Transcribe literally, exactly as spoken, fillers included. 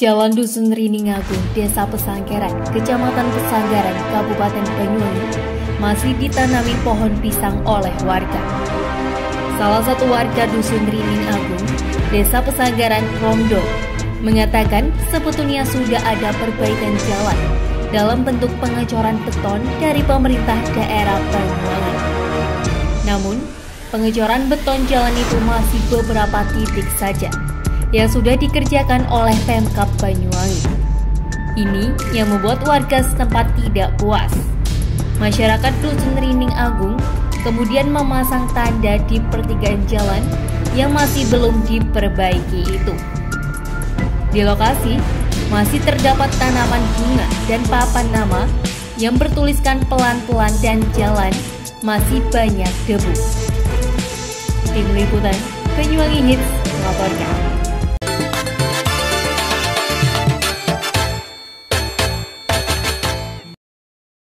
Jalan Dusun Ringinagung, Desa Pesanggaran, Kecamatan Pesanggaran, Kabupaten Banyuwangi, masih ditanami pohon pisang oleh warga. Salah satu warga Dusun Ringinagung, Desa Pesanggaran, Romdon, mengatakan sebetulnya sudah ada perbaikan jalan dalam bentuk pengecoran beton dari pemerintah daerah Banyuwangi. Namun, pengecoran beton jalan itu masih beberapa titik saja yang sudah dikerjakan oleh Pemkab Banyuwangi. Ini yang membuat warga setempat tidak puas. Masyarakat Dusun Ringinagung kemudian memasang tanda di pertigaan jalan yang masih belum diperbaiki itu. Di lokasi, masih terdapat tanaman bunga dan papan nama yang bertuliskan pelan-pelan dan jalan masih banyak debu. Tim Liputan Banyuwangi Hits melaporkan.